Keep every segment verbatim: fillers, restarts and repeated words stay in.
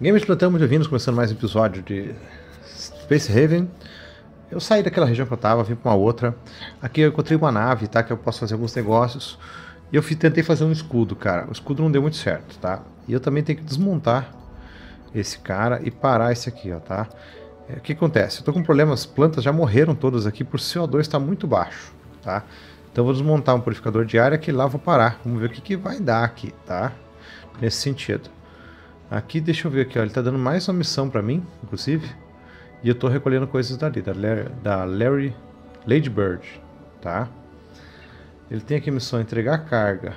Gamers Plantão, muito bem-vindos, começando mais um episódio de Space Haven. Eu saí daquela região que eu tava, vim pra uma outra. Aqui eu encontrei uma nave, tá, que eu posso fazer alguns negócios. E eu tentei fazer um escudo, cara. O escudo não deu muito certo, tá? E eu também tenho que desmontar esse cara e parar esse aqui, ó, tá? É, o que acontece? Eu tô com problemas, plantas já morreram todas aqui por C O dois tá muito baixo, tá? Então eu vou desmontar um purificador de área que lá eu vou parar. Vamos ver o que, que vai dar aqui, tá? Nesse sentido. Aqui, deixa eu ver aqui, ó, ele tá dando mais uma missão pra mim, inclusive. E eu tô recolhendo coisas dali, da Larry, da Larry Ladybird, tá? Ele tem aqui a missão, entregar carga.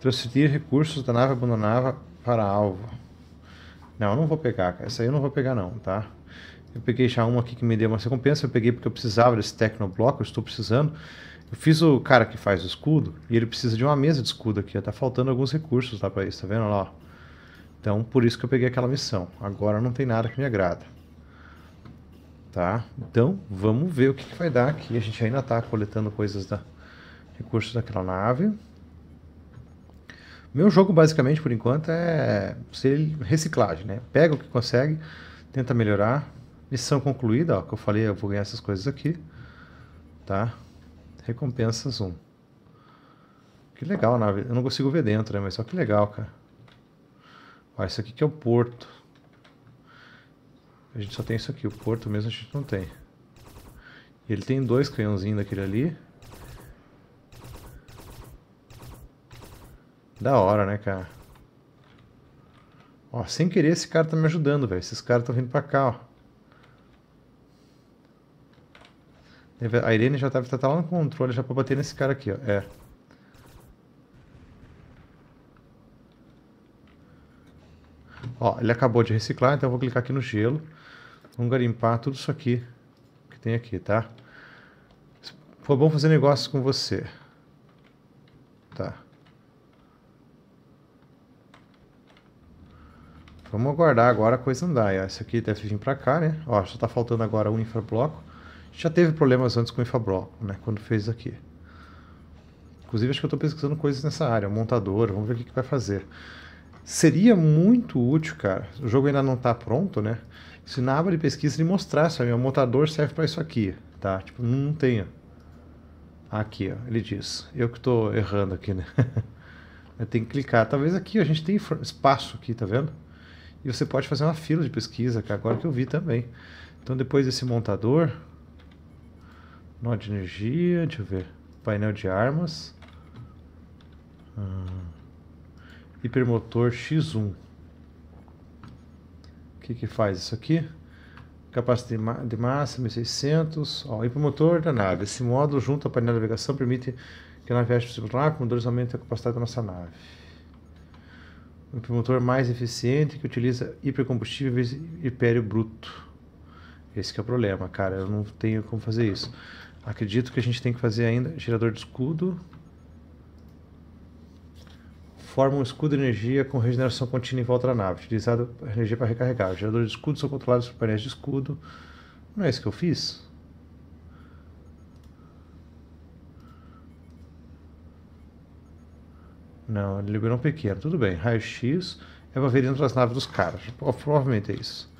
Transferir recursos da nave abandonada para alvo. Não, eu não vou pegar, cara. Essa aí eu não vou pegar não, tá? Eu peguei já uma aqui que me deu uma recompensa. Eu peguei porque eu precisava desse Tecnobloco, eu estou precisando. Eu fiz o cara que faz o escudo e ele precisa de uma mesa de escudo aqui. Tá faltando alguns recursos lá para isso, tá vendo lá? Então, por isso que eu peguei aquela missão. Agora não tem nada que me agrada. Tá? Então, vamos ver o que, que vai dar aqui. A gente ainda tá coletando coisas da... recursos daquela nave. Meu jogo, basicamente, por enquanto, é reciclagem, né? Pega o que consegue, tenta melhorar. Missão concluída, ó, que eu falei, eu vou ganhar essas coisas aqui. Tá? Recompensas um. Que legal a nave. Eu não consigo ver dentro, né? Mas só que legal, cara. Ó, isso aqui que é o porto. A gente só tem isso aqui, o porto mesmo a gente não tem. Ele tem dois canhãozinhos daquele ali. Da hora, né, cara? Ó, sem querer esse cara tá me ajudando, velho. Esses caras estão vindo pra cá, ó. A Irene já tava, tá lá no controle já pra bater nesse cara aqui, ó. É. Ó, ele acabou de reciclar, então eu vou clicar aqui no gelo. Vamos garimpar tudo isso aqui que tem aqui, tá? Foi bom fazer negócio com você. Tá. Vamos aguardar agora a coisa andar. Esse aqui deve vir pra cá, né? Ó, só tá faltando agora um infabloco. Já teve problemas antes com o Infabroco, né? Quando fez aqui. Inclusive, acho que eu tô pesquisando coisas nessa área. Montador, vamos ver o que, que vai fazer. Seria muito útil, cara. O jogo ainda não tá pronto, né? Se na aba de pesquisa ele mostrasse, o montador serve pra isso aqui, tá? Tipo, não tenho. Aqui, ó. Ele diz. Eu que tô errando aqui, né? Eu tenho que clicar. Talvez aqui, ó, a gente tem espaço aqui, tá vendo? E você pode fazer uma fila de pesquisa, que agora que eu vi também. Então, depois desse montador, nó de energia, deixa eu ver, painel de armas, hum. Hipermotor X um. O que que faz isso aqui? Capacidade de, ma de massa, mil e seiscentos, ó, hipermotor da nave. Esse módulo junto ao painel de navegação permite que a nave viaje por cima rápido, motores aumentam a capacidade da nossa nave. O hipermotor mais eficiente que utiliza hipercombustível em vez de hipério bruto. Esse que é o problema, cara, eu não tenho como fazer isso. Acredito que a gente tem que fazer ainda gerador de escudo. Forma um escudo de energia com regeneração contínua em volta da nave, utilizado a energia para recarregar. Os geradores de escudo são controlados por painéis de escudo. Não é isso que eu fiz? Não, ele liberou um pequeno, tudo bem. Raio-X é para ver dentro das naves dos caras, provavelmente é isso.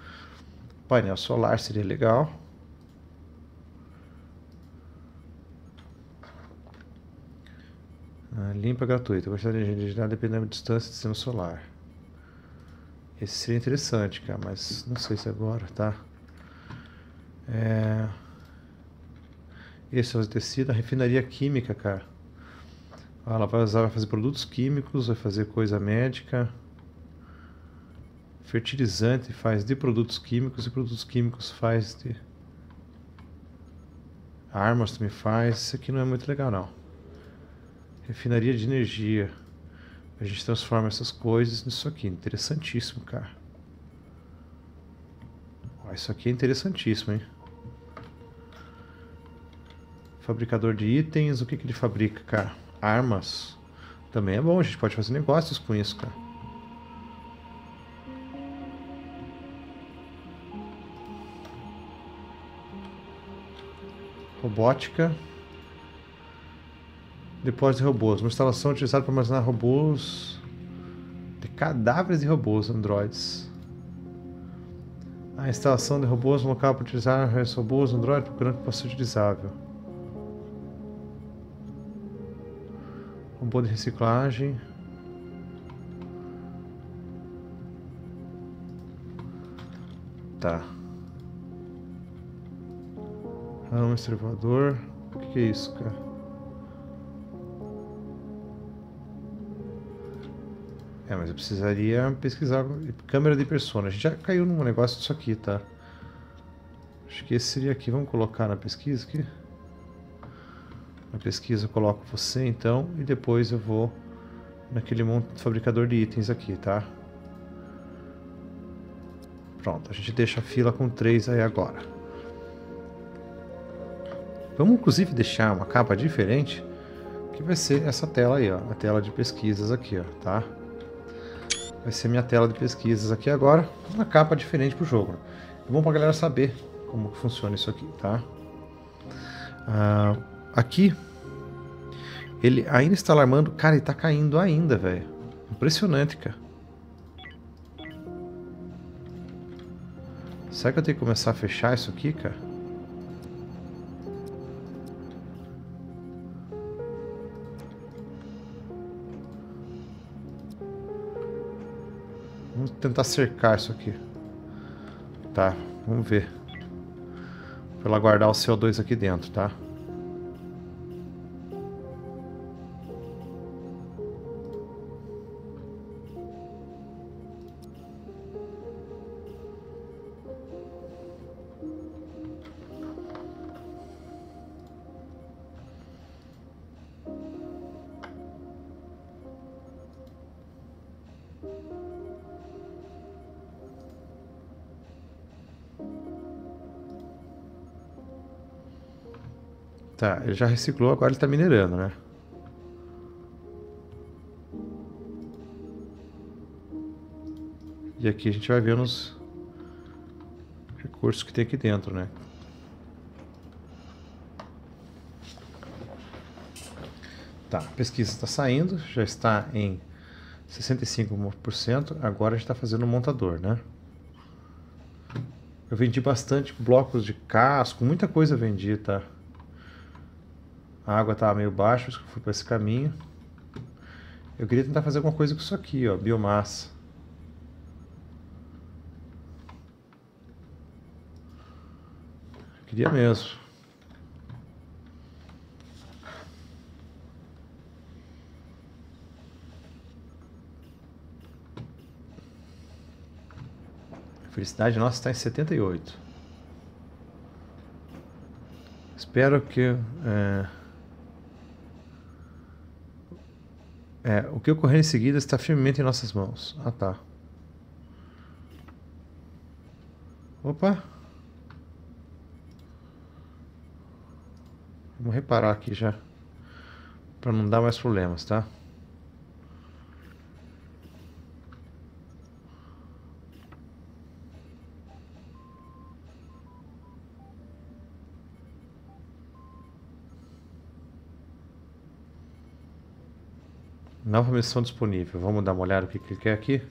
Painel solar seria legal. Ah, limpa gratuita. Quantidade de energia gerada dependendo da distância do sistema solar. Esse seria interessante, cara, mas não sei se agora, tá? É... Esse é o tecido, a refinaria química, cara. Ela vai usar, vai fazer produtos químicos, vai fazer coisa médica. Fertilizante faz de produtos químicos e produtos químicos faz de armas também faz. Isso aqui não é muito legal não. Refinaria de energia. A gente transforma essas coisas nisso aqui. Interessantíssimo, cara. Ó, isso aqui é interessantíssimo, hein? Fabricador de itens. O que, que ele fabrica, cara? Armas. Também é bom, a gente pode fazer negócios com isso, cara. robótica. Depósito de robôs. Uma instalação utilizada para armazenar robôs. De cadáveres de robôs, androides. A instalação de robôs no local para utilizar robôs, androides, procurando que possa ser utilizável. Robô de reciclagem. Tá. Ah, um observador. O que, que é isso, cara? É, mas eu precisaria pesquisar. Câmera de persona. A gente já caiu num negócio disso aqui, tá? Acho que esse seria aqui. Vamos colocar na pesquisa aqui. Na pesquisa eu coloco você, então. E depois eu vou naquele fabricador de itens aqui, tá? Pronto, a gente deixa a fila com três aí agora. Vamos inclusive deixar uma capa diferente, que vai ser essa tela aí, ó, a tela de pesquisas aqui, ó, tá? Vai ser minha tela de pesquisas aqui agora, uma capa diferente pro jogo. É bom pra galera saber como que funciona isso aqui, tá? Ah, aqui, ele ainda está alarmando. Cara, ele tá caindo ainda, velho. Impressionante, cara. Será que eu tenho que começar a fechar isso aqui, cara? Vamos tentar cercar isso aqui. Tá, vamos ver. Vou lá guardar o C O dois aqui dentro, tá? Tá, ele já reciclou, agora ele tá minerando, né? E aqui a gente vai vendo os recursos que tem aqui dentro, né? Tá, a pesquisa está saindo, já está em sessenta e cinco por cento, agora a gente está fazendo um montador, né? Eu vendi bastante blocos de casco, muita coisa eu vendi, tá? A água estava meio baixa, acho que eu fui para esse caminho. Eu queria tentar fazer alguma coisa com isso aqui, ó, biomassa. Queria mesmo. A felicidade nossa está em setenta e oito. Espero que... É... É, o que ocorrer em seguida está firmemente em nossas mãos. Ah, tá. Opa! Vamos reparar aqui já, para não dar mais problemas, tá? Nova missão disponível. Vamos dar uma olhada no que ele quer aqui.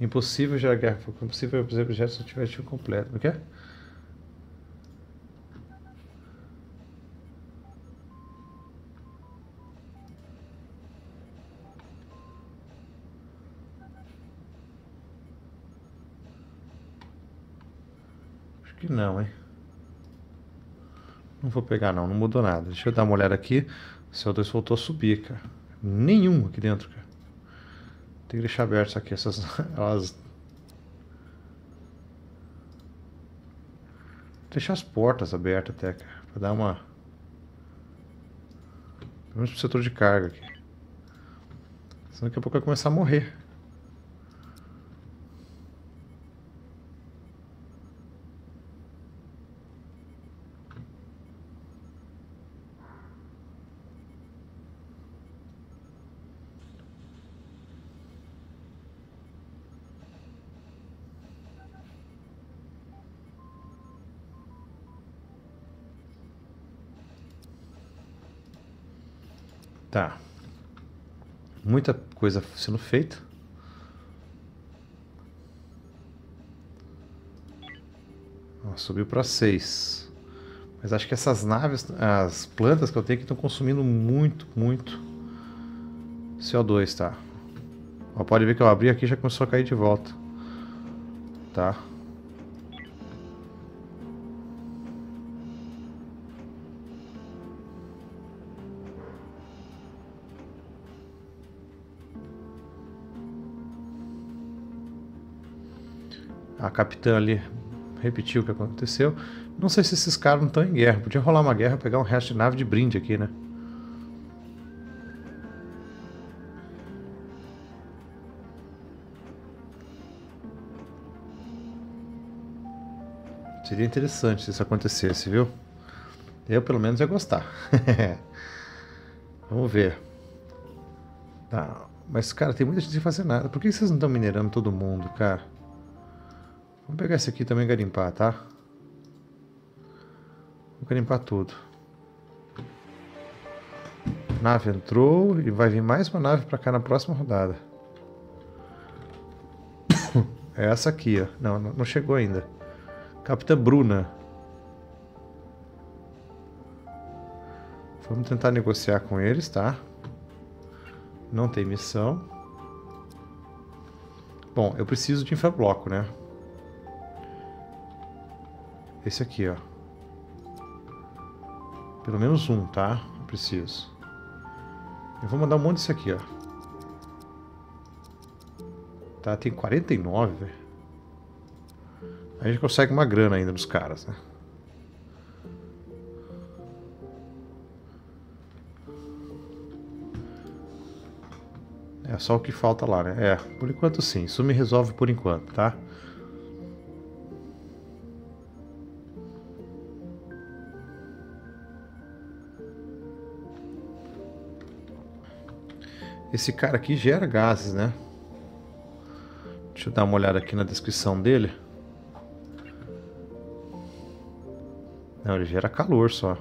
Impossível gerar guerra. Impossível fazer objetos se tiver ativo completo. O que é? Acho que não, hein? Não vou pegar não, não mudou nada. Deixa eu dar uma olhada aqui. O C O dois voltou a subir, cara. Nenhum aqui dentro, cara. Tem que deixar aberto isso aqui. Essas... Elas... Deixar as portas abertas até, cara. Pra dar uma... Pelo menos pro setor de carga aqui. Senão daqui a pouco vai começar a morrer. Tá. Muita coisa sendo feita. Ó, subiu para seis. Mas acho que essas naves, as plantas que eu tenho aqui estão consumindo muito, muito C O dois, tá? Ó, pode ver que eu abri aqui e já começou a cair de volta. Tá? A capitã ali repetiu o que aconteceu. Não sei se esses caras não estão em guerra. Podia rolar uma guerra, pegar um resto de nave de brinde aqui, né? Seria interessante se isso acontecesse, viu? Eu, pelo menos, ia gostar. Vamos ver. Tá. Mas, cara, tem muita gente sem fazer nada. Por que vocês não estão minerando todo mundo, cara? Vamos pegar esse aqui também e garimpar, tá? Vamos garimpar tudo. A nave entrou e vai vir mais uma nave pra cá na próxima rodada. É essa aqui, ó. Não, não chegou ainda. Capitã Bruna. Vamos tentar negociar com eles, tá? Não tem missão. Bom, eu preciso de infabloco, né? Esse aqui, ó. Pelo menos um, tá? Eu preciso. Eu vou mandar um monte disso aqui, ó. Tá, tem quarenta e nove, velho. A gente consegue uma grana ainda dos caras, né? É só o que falta lá, né? É, por enquanto sim. Isso me resolve por enquanto, tá? Esse cara aqui gera gases, né? Deixa eu dar uma olhada aqui na descrição dele. Não, ele gera calor só.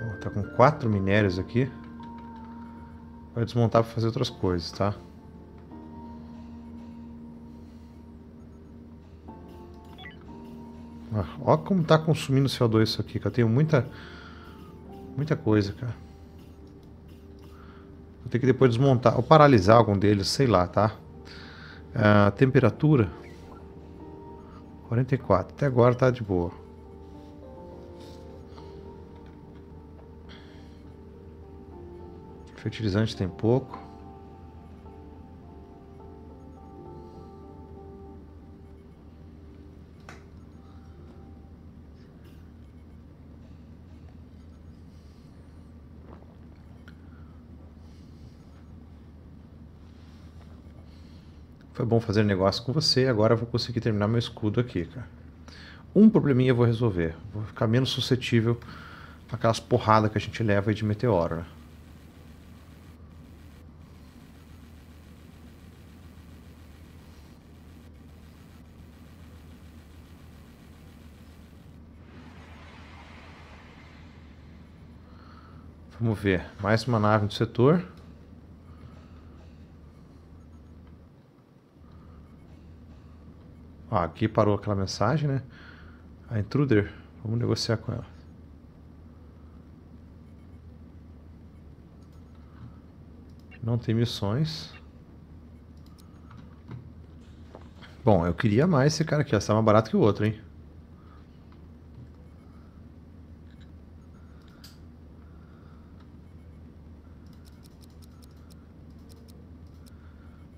Ó, tá com quatro minérios aqui. Vai desmontar para fazer outras coisas, tá? Olha como tá consumindo C O dois isso aqui, que eu tenho muita, muita coisa, cara. Vou ter que depois desmontar, ou paralisar algum deles, sei lá, tá? A temperatura, quarenta e quatro, até agora tá de boa. Fertilizante tem pouco. Foi bom fazer negócio com você, agora eu vou conseguir terminar meu escudo aqui, cara. Um probleminha eu vou resolver. Vou ficar menos suscetível àquelas porradas que a gente leva aí de meteoro, né? Vamos ver. Mais uma nave do setor. Ah, aqui parou aquela mensagem, né? A Intruder, vamos negociar com ela. Não tem missões. Bom, eu queria mais esse cara aqui, ó. Tá mais barato que o outro, hein?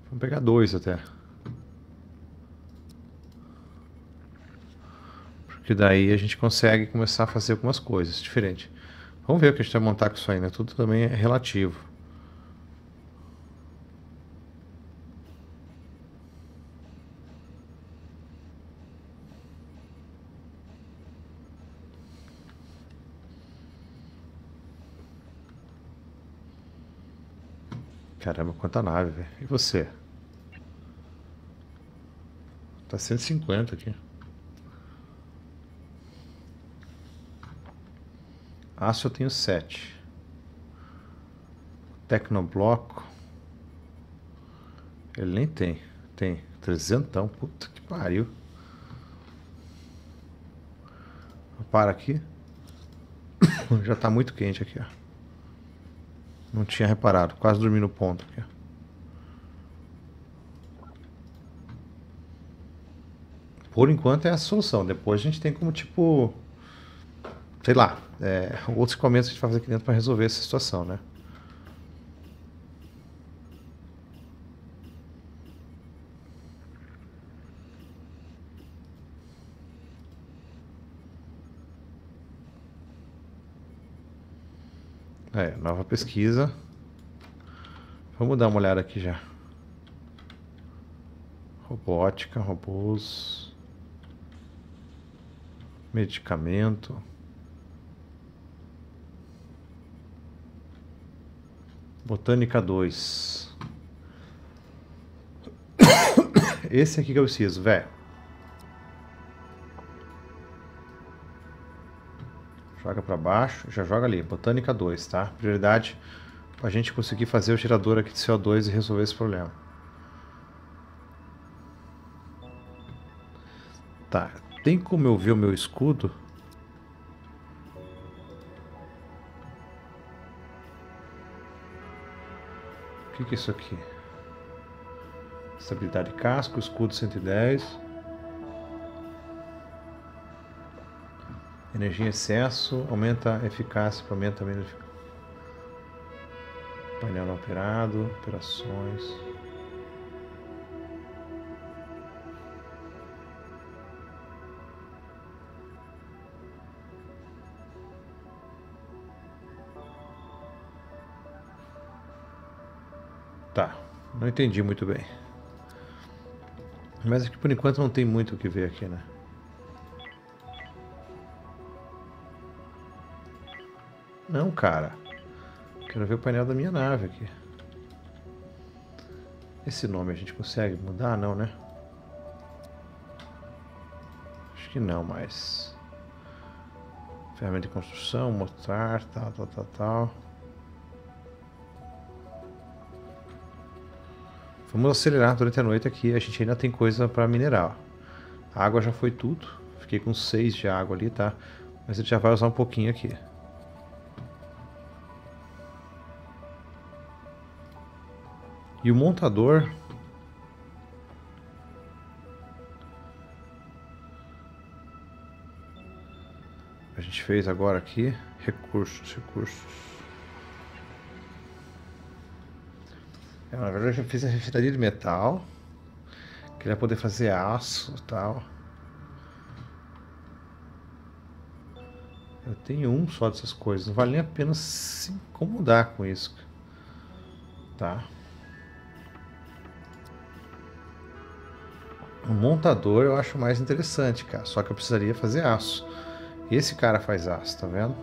Vamos pegar dois até. Que daí a gente consegue começar a fazer algumas coisas diferentes. Vamos ver o que a gente vai montar com isso aí, né? Tudo também é relativo. Caramba, quanta nave, velho. E você? Tá cento e cinquenta aqui. Aço eu tenho sete. Tecnobloco. Ele nem tem. Tem trezentão. Puta que pariu. Para aqui. Já tá muito quente aqui, ó. Não tinha reparado. Quase dormi no ponto aqui, ó. Por enquanto é a solução. Depois a gente tem como, tipo... Sei lá. É, outros equipamentos que a gente vai fazer aqui dentro para resolver essa situação, né? É, nova pesquisa. Vamos dar uma olhada aqui já. Robótica, robôs. Medicamento. Botânica dois. Esse aqui que eu preciso, velho. Joga pra baixo, já joga ali. Botânica dois, tá? Prioridade pra gente conseguir fazer o gerador aqui de C O dois e resolver esse problema. Tá, tem como eu ver o meu escudo? O que que é isso aqui? Estabilidade casco, escudo cento e dez... Energia em excesso, aumenta a eficácia, aumenta a eficácia. Painel não operado, operações. Tá, não entendi muito bem. Mas aqui por enquanto não tem muito o que ver aqui, né? Não, cara. Quero ver o painel da minha nave aqui. Esse nome a gente consegue mudar? Não, né? Acho que não, mas... Ferramenta de construção, mostrar, tal, tal, tal, tal. Vamos acelerar durante a noite aqui. A gente ainda tem coisa pra minerar. A água já foi tudo. Fiquei com seis de água ali, tá? Mas a gente já vai usar um pouquinho aqui. E o montador... A gente fez agora aqui... Recursos, recursos... É, na verdade eu já fiz a refinaria de metal... Que ele vai poder fazer aço e tal... Eu tenho um só dessas coisas... Não vale nem a pena se incomodar com isso... Tá... O montador eu acho mais interessante, cara. Só que eu precisaria fazer aço. Esse cara faz aço, tá vendo?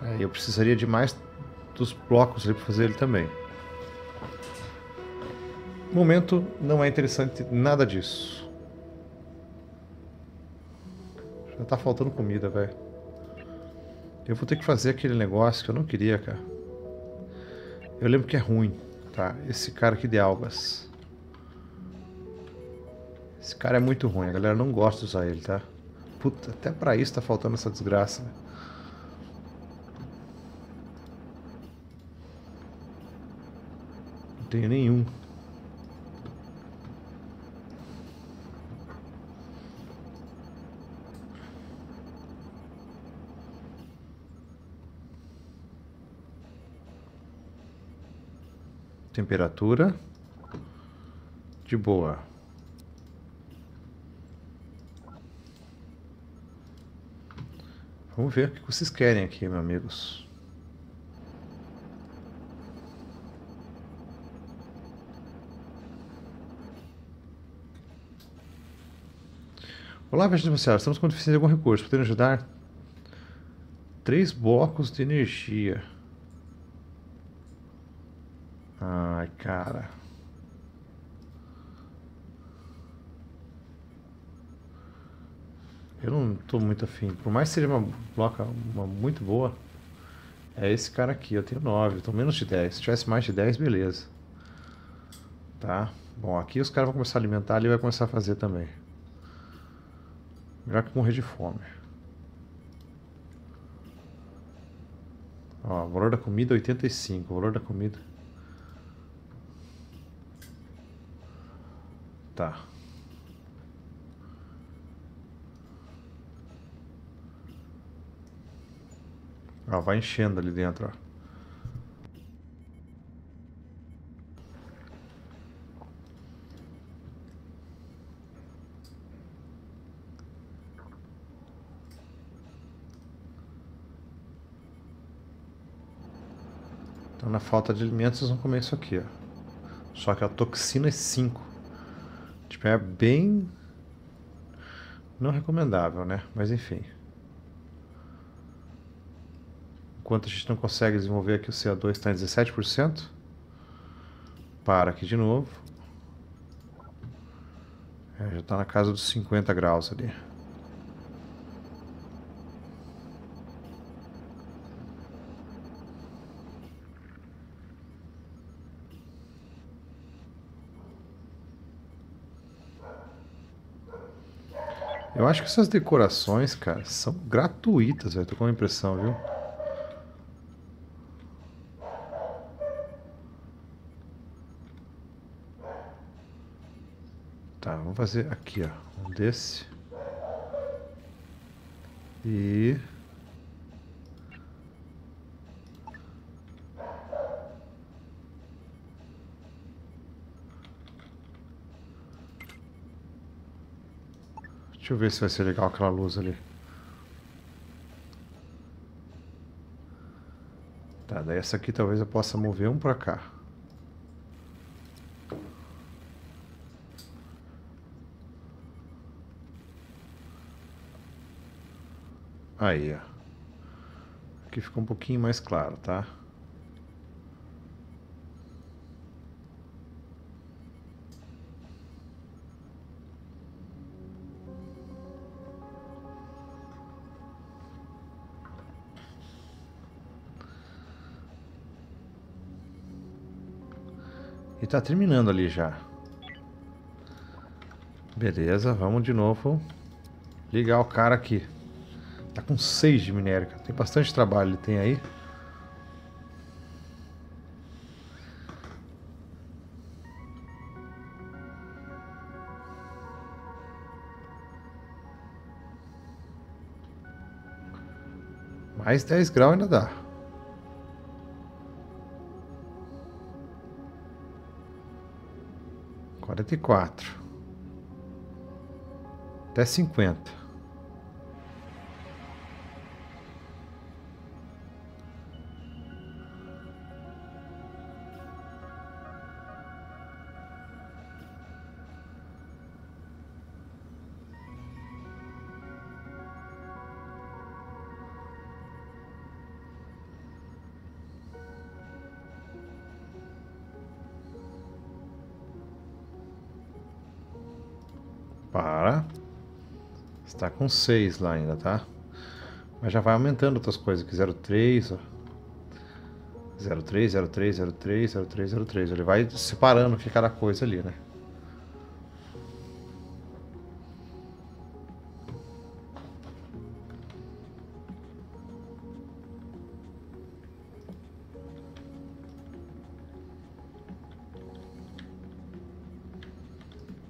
Aí eu precisaria de mais dos blocos ali pra fazer ele também. No momento não é interessante nada disso. Já tá faltando comida, velho. Eu vou ter que fazer aquele negócio que eu não queria, cara. Eu lembro que é ruim. Tá, esse cara aqui de algas. Esse cara é muito ruim, a galera não gosta de usar ele, tá? Puta, até pra isso tá faltando essa desgraça, né? Não tenho nenhum. Temperatura de boa. Vamos ver o que vocês querem aqui, meus amigos. Olá, viajantes espaciais. Estamos com deficiência de algum recurso. Podem ajudar? três blocos de energia. Ai, cara. Eu não tô muito afim. Por mais que seja uma bloca uma muito boa, é esse cara aqui. Eu tenho nove, eu tô menos de dez. Se tivesse mais de dez, beleza. Tá? Bom, aqui os caras vão começar a alimentar, ele vai começar a fazer também. Melhor que morrer de fome. Ó, valor da comida oitenta e cinco, o valor da comida. Tá. Ó, vai enchendo ali dentro, ó. Na falta de alimentos, vocês vão comer isso aqui, ó. Só que a toxina é cinco. Tipo, é bem... não recomendável, né? Mas enfim. Enquanto a gente não consegue desenvolver aqui, o C O dois está em dezessete por cento. Para aqui de novo. É, já está na casa dos cinquenta graus ali. Eu acho que essas decorações, cara, são gratuitas, velho. Tô com uma impressão, viu? Tá, vamos fazer aqui, ó. Um desse. E... deixa eu ver se vai ser legal aquela luz ali. Tá, daí essa aqui talvez eu possa mover um pra cá. Aí, ó. Aqui ficou um pouquinho mais claro, tá? E tá terminando ali já. Beleza, vamos de novo ligar o cara aqui. Tá com seis de minério, cara. Tem bastante trabalho, ele tem aí. Mais dez graus ainda dá. quarenta e quatro. Até cinquenta. Para. Está com seis lá ainda, tá? Mas já vai aumentando outras coisas aqui. zero três, ó. zero três, zero três, zero três, zero três, zero três. Ele vai separando que cada coisa ali, né?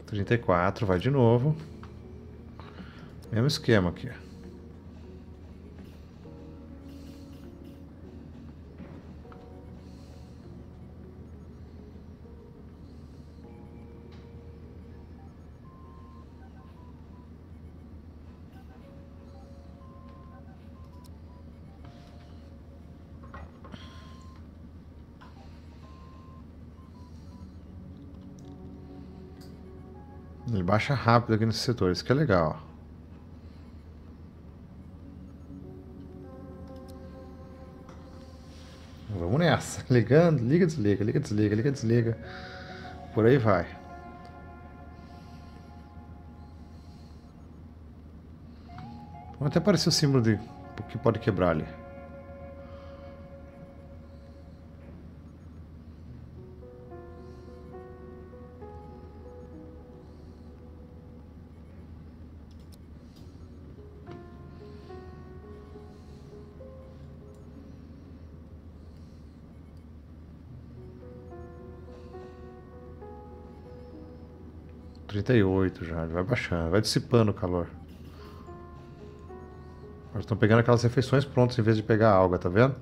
trinta e quatro, vai de novo. Mesmo esquema aqui. Ele baixa rápido aqui nesse setor, isso que é legal. Vamos nessa. Ligando, liga, desliga, liga, desliga, liga, desliga. Por aí vai. Até apareceu o símbolo de que pode quebrar ali. trinta e oito já, vai baixando, vai dissipando o calor. Eles estão pegando aquelas refeições prontas em vez de pegar a alga, tá vendo?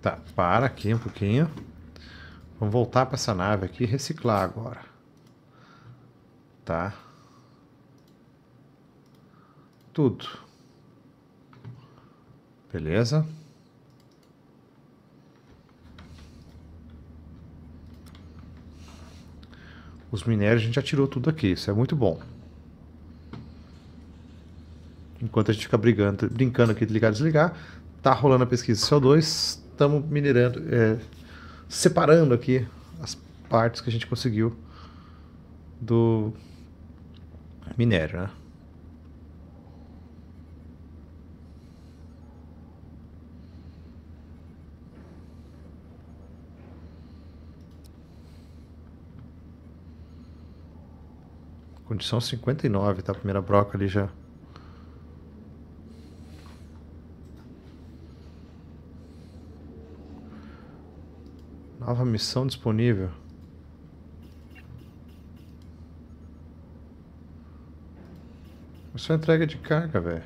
Tá, para aqui um pouquinho. Vamos voltar para essa nave aqui e reciclar agora. Tá. Tudo. Beleza. Os minérios a gente já tirou tudo aqui, isso é muito bom. Enquanto a gente fica brigando, brincando aqui de ligar e desligar, tá rolando a pesquisa de C O dois, estamos minerando, é, separando aqui as partes que a gente conseguiu do minério, né? Condição cinquenta e nove, tá? A primeira broca ali já. Nova missão disponível. É só entrega de carga, velho.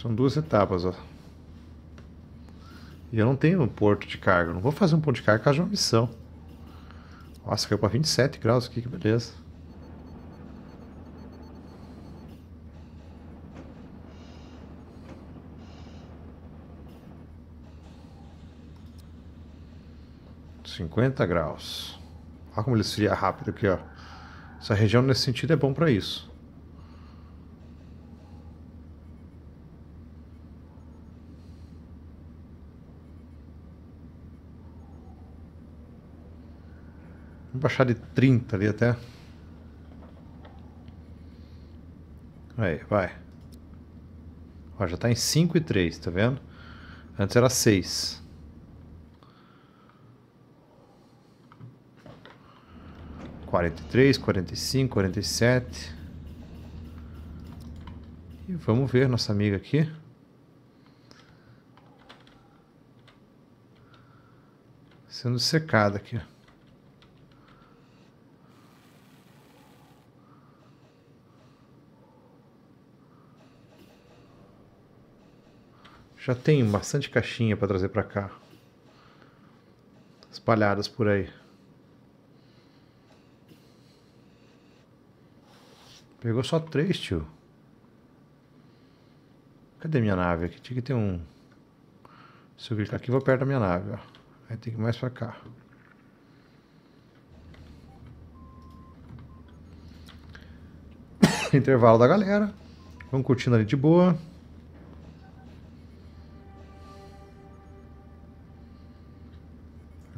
São duas etapas, ó. E eu não tenho um porto de carga. Eu não vou fazer um ponto de carga caso de uma missão. Nossa, caiu para vinte e sete graus aqui, que beleza. cinquenta graus. Olha como ele esfria rápido aqui, ó. Essa região nesse sentido é bom para isso. Vamos baixar de trinta ali até. Aí, vai. Ó, já está em cinco e três, tá vendo? Antes era seis. quarenta e três, quarenta e cinco, quarenta e sete. E vamos ver nossa amiga aqui. Sendo secada aqui, ó. Já tem bastante caixinha para trazer para cá, espalhadas por aí. Pegou só três, tio. Cadê minha nave aqui? Tinha que ter um... Se eu clicar aqui, vou perto da minha nave, ó. Aí tem que ir mais para cá. Intervalo da galera. Vamos curtindo ali de boa.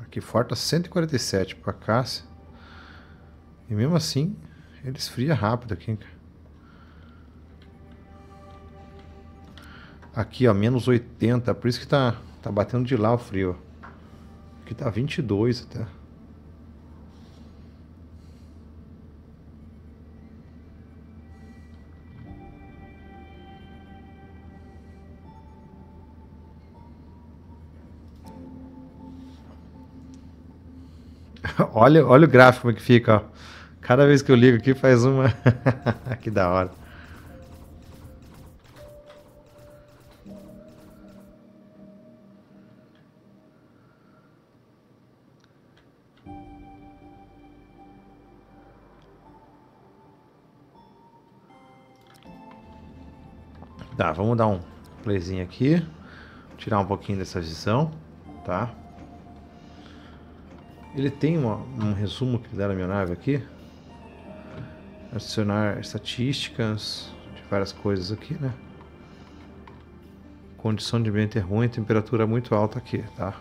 Que falta cento e quarenta e sete para cá. E mesmo assim, ele esfria rápido aqui. Aqui, ó, menos oitenta. Por isso que tá, tá batendo de lá o frio. Aqui tá vinte e dois até. Olha, olha o gráfico como é que fica, ó. Cada vez que eu ligo aqui faz uma... Que da hora. Tá, vamos dar um playzinho aqui. Tirar um pouquinho dessa visão, tá? Ele tem uma, um resumo que dá na minha nave aqui. Adicionar estatísticas de várias coisas aqui, né? Condição de ambiente é ruim, temperatura muito alta aqui, tá?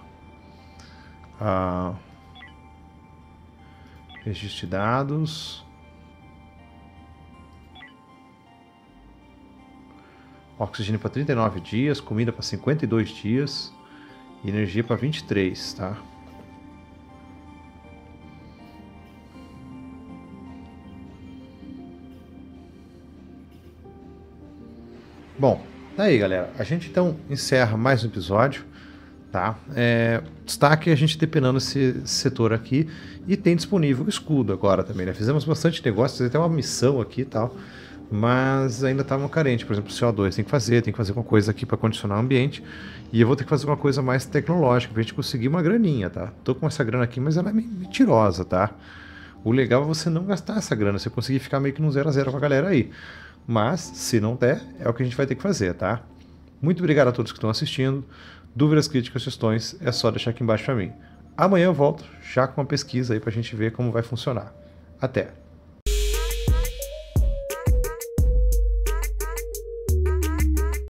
Ah, registro de dados. Oxigênio para trinta e nove dias, comida para cinquenta e dois dias e energia para vinte e três, tá? Bom, daí galera, a gente então encerra mais um episódio, tá? É, destaque a gente depenando esse setor aqui e tem disponível o escudo agora também, né? Fizemos bastante negócio, fizemos até uma missão aqui e tal, mas ainda estavam carentes, por exemplo, o C O dois tem que fazer, tem que fazer alguma coisa aqui para condicionar o ambiente e eu vou ter que fazer uma coisa mais tecnológica para a gente conseguir uma graninha, tá? Tô com essa grana aqui, mas ela é mentirosa, tá? O legal é você não gastar essa grana, você conseguir ficar meio que no zero a zero com a galera aí. Mas, se não der, é o que a gente vai ter que fazer, tá? Muito obrigado a todos que estão assistindo. Dúvidas, críticas, sugestões, é só deixar aqui embaixo pra mim. Amanhã eu volto já com uma pesquisa aí pra gente ver como vai funcionar. Até!